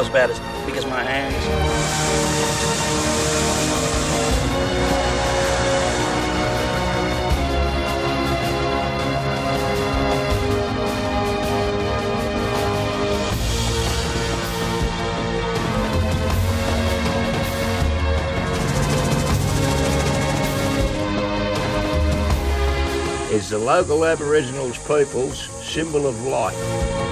As bad as big as my hands. Is the local Aboriginal people's symbol of life.